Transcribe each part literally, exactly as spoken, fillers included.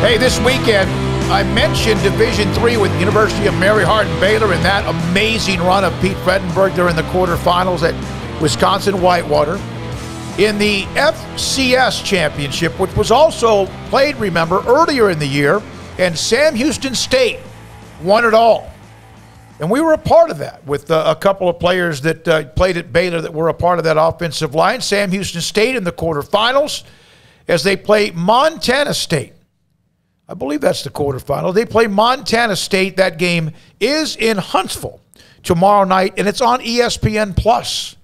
Hey, this weekend, I mentioned Division three with University of Mary Hardin-Baylor and that amazing run of Pete Fredenberg during the quarterfinals at Wisconsin-Whitewater. In the F C S championship, which was also played, remember, earlier in the year, and Sam Houston State won it all. And we were a part of that with uh, a couple of players that uh, played at Baylor that were a part of that offensive line. Sam Houston State in the quarterfinals as they play Montana State. I believe that's the quarterfinal. They play Montana State. That game is in Huntsville tomorrow night, and it's on E S P N plus.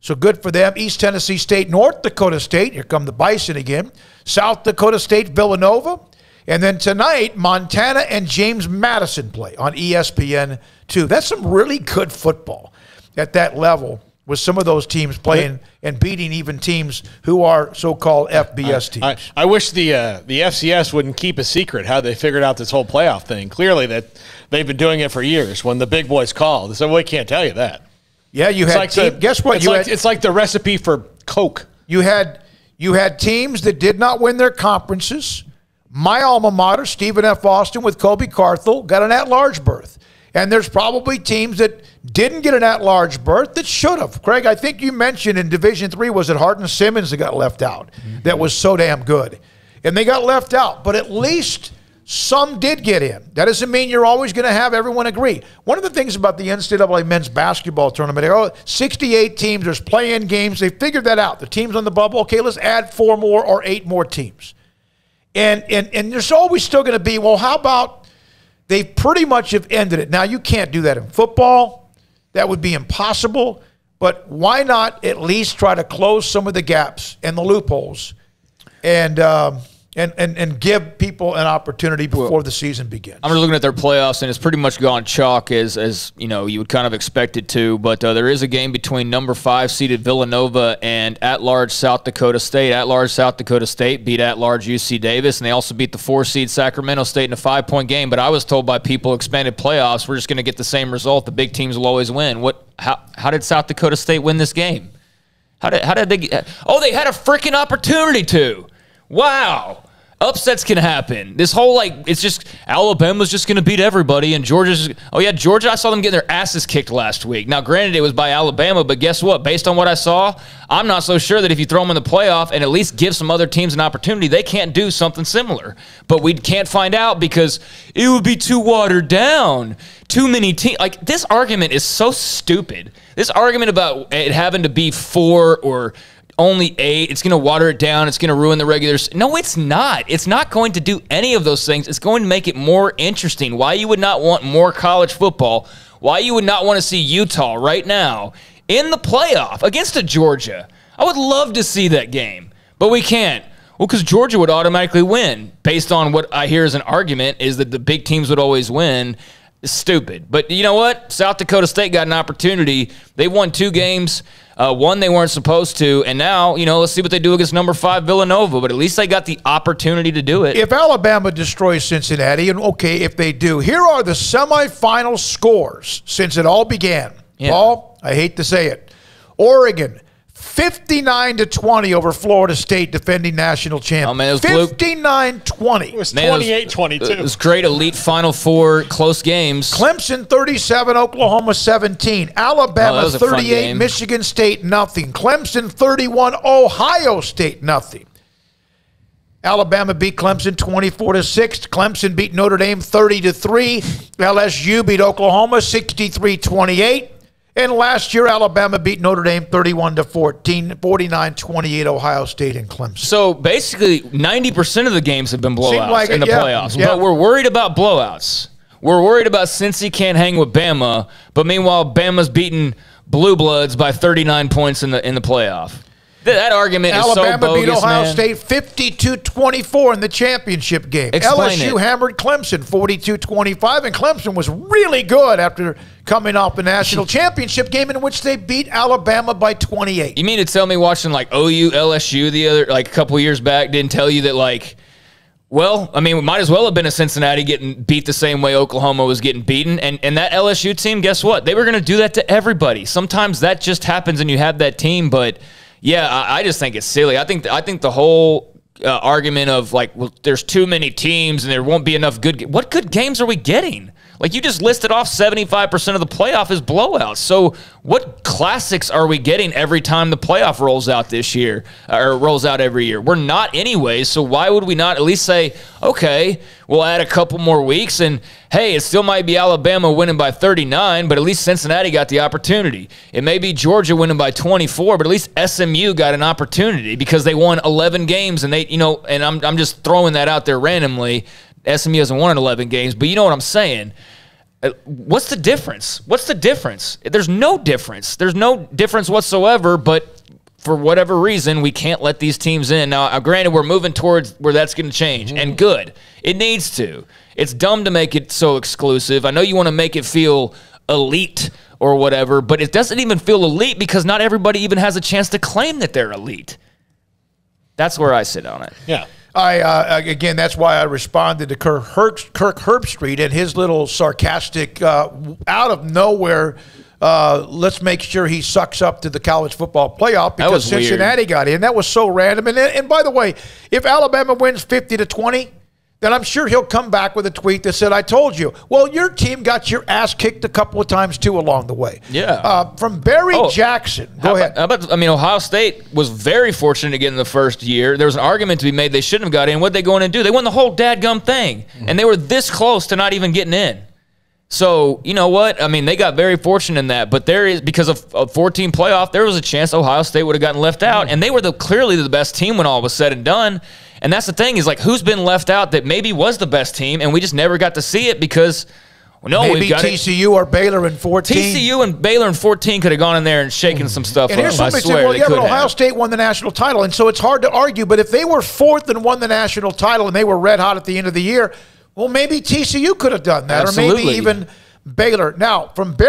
So good for them. East Tennessee State, North Dakota State. Here come the Bison again. South Dakota State, Villanova. And then tonight, Montana and James Madison play on E S P N two. That's some really good football at that level, with some of those teams playing and beating even teams who are so-called F B S teams. I, I, I wish the uh, the F C S wouldn't keep a secret how they figured out this whole playoff thing. Clearly, that they've been doing it for years. When the big boys call, they said, well, we can't tell you that. Yeah, you it's had like team, the, guess what? It's, you like, had, it's like the recipe for Coke. You had you had teams that did not win their conferences. My alma mater, Stephen F. Austin, with Kobe Carthel, got an at-large berth. And there's probably teams that didn't get an at-large berth that should have. Craig, I think you mentioned in Division three, was it Hardin Simmons that got left out? Mm-hmm. That was so damn good. And they got left out, but at least some did get in. That doesn't mean you're always going to have everyone agree. One of the things about the N C double A men's basketball tournament, oh, sixty-eight teams, there's play-in games. They figured that out. The teams on the bubble, okay, let's add four more or eight more teams. And, and, and there's always still going to be, well, how about they pretty much have ended it. Now, you can't do that in football. That would be impossible. But why not at least try to close some of the gaps and the loopholes and um, and, and, and give people an opportunity before well, the season begins? I'm looking at their playoffs, and it's pretty much gone chalk as, as you know, you would kind of expect it to. But uh, there is a game between number five-seeded Villanova and at-large South Dakota State. At-large South Dakota State beat at-large U C Davis, and they also beat the four-seed Sacramento State in a five-point game. But I was told by people, expanded playoffs, we're just going to get the same result. The big teams will always win. What? How, how did South Dakota State win this game? How did, how did they get – oh, they had a freaking opportunity to. Wow. Upsets can happen. This whole, like, it's just Alabama's just going to beat everybody, and Georgia's, oh, yeah, Georgia, I saw them getting their asses kicked last week. Now, granted, it was by Alabama, but guess what? Based on what I saw, I'm not so sure that if you throw them in the playoff and at least give some other teams an opportunity, they can't do something similar. But we can't find out because it would be too watered down. Too many teams. Like, this argument is so stupid. This argument about it having to be four or only eight, it's going to water it down, it's going to ruin the regulars. No, it's not. It's not going to do any of those things. It's going to make it more interesting. Why you would not want more college football, why you would not want to see Utah right now in the playoff against a Georgia. I would love to see that game, but we can't. Well, because Georgia would automatically win, based on what I hear as an argument, is that the big teams would always win. It's stupid. But you know what? South Dakota State got an opportunity. They won two games. Uh, one they weren't supposed to. And now, you know, let's see what they do against number five Villanova. But at least they got the opportunity to do it. If Alabama destroys Cincinnati, and okay, if they do, here are the semifinal scores since it all began. Yeah. Paul, I hate to say it. Oregon, fifty-nine to twenty over Florida State, defending national champion. Oh, man, it was fifty-nine twenty. It was twenty-eight twenty-two. It was great elite Final Four close games. Clemson thirty-seven, Oklahoma seventeen. Alabama oh, thirty-eight, Michigan State nothing. Clemson thirty-one, Ohio State nothing. Alabama beat Clemson twenty-four to six. Clemson beat Notre Dame thirty to three. L S U beat Oklahoma sixty-three twenty-eight. And last year, Alabama beat Notre Dame thirty-one to fourteen, forty-nine twenty-eight, Ohio State and Clemson. So basically, ninety percent of the games have been blowouts like in it, the yeah, playoffs. Yeah. But we're worried about blowouts. We're worried about Cincy can't hang with Bama. But meanwhile, Bama's beaten Blue Bloods by thirty-nine points in the in the playoff. That argument Alabama is so bogus, beat Ohio man. State fifty-two twenty-four in the championship game. Explain L S U it. hammered Clemson forty-two twenty-five, and Clemson was really good after coming off the national championship game in which they beat Alabama by twenty-eight. You mean to tell me watching like O U, L S U the other like a couple years back didn't tell you that like, well, I mean, we might as well have been a Cincinnati getting beat the same way Oklahoma was getting beaten. And, and that L S U team, guess what? They were going to do that to everybody. Sometimes that just happens and you have that team, but – yeah, I, I just think it's silly. I think th I think the whole uh, argument of like, well, there's too many teams and there won't be enough good. What good games are we getting? Like, you just listed off seventy-five percent of the playoff is blowouts. So what classics are we getting every time the playoff rolls out this year, or rolls out every year? We're not anyways, so why would we not at least say, okay, we'll add a couple more weeks, and hey, it still might be Alabama winning by thirty-nine, but at least Cincinnati got the opportunity. It may be Georgia winning by twenty-four, but at least S M U got an opportunity because they won eleven games, and they, you know, and I'm, I'm just throwing that out there randomly. S M U hasn't won in eleven games, but you know what I'm saying. What's the difference? What's the difference? There's no difference. There's no difference whatsoever, but for whatever reason, we can't let these teams in. Now, granted, we're moving towards where that's going to change, and good. It needs to. It's dumb to make it so exclusive. I know you want to make it feel elite or whatever, but it doesn't even feel elite because not everybody even has a chance to claim that they're elite. That's where I sit on it. Yeah. I, uh, again, that's why I responded to Kirk, Herb, Kirk Herbstreet and his little sarcastic, uh, out of nowhere, uh, let's make sure he sucks up to the college football playoff because Cincinnati weird. got in. That was so random. And, and by the way, if Alabama wins fifty to twenty, then I'm sure he'll come back with a tweet that said, I told you. Well, your team got your ass kicked a couple of times, too, along the way. Yeah. Uh, from Barry oh, Jackson. Go ahead. About, how about, I mean, Ohio State was very fortunate to get in the first year. There was an argument to be made they shouldn't have got in. What did they go in and do? They won the whole dadgum thing, mm-hmm. and they were this close to not even getting in. So, you know what? I mean, they got very fortunate in that, but there is, because of a four team playoff, there was a chance Ohio State would have gotten left out, and they were the clearly the best team when all was said and done. And that's the thing is, like, who's been left out that maybe was the best team, and we just never got to see it because, well, no, maybe we've got T C U it. or Baylor in fourteen. T C U and Baylor in fourteen could have gone in there and shaken mm-hmm. some stuff. And up. here's somebody said, well, yeah, but Ohio have. State won the national title, and so it's hard to argue. But if they were fourth and won the national title and they were red hot at the end of the year, well, maybe T C U could have done that, Absolutely. or maybe even Baylor. Now, from Bear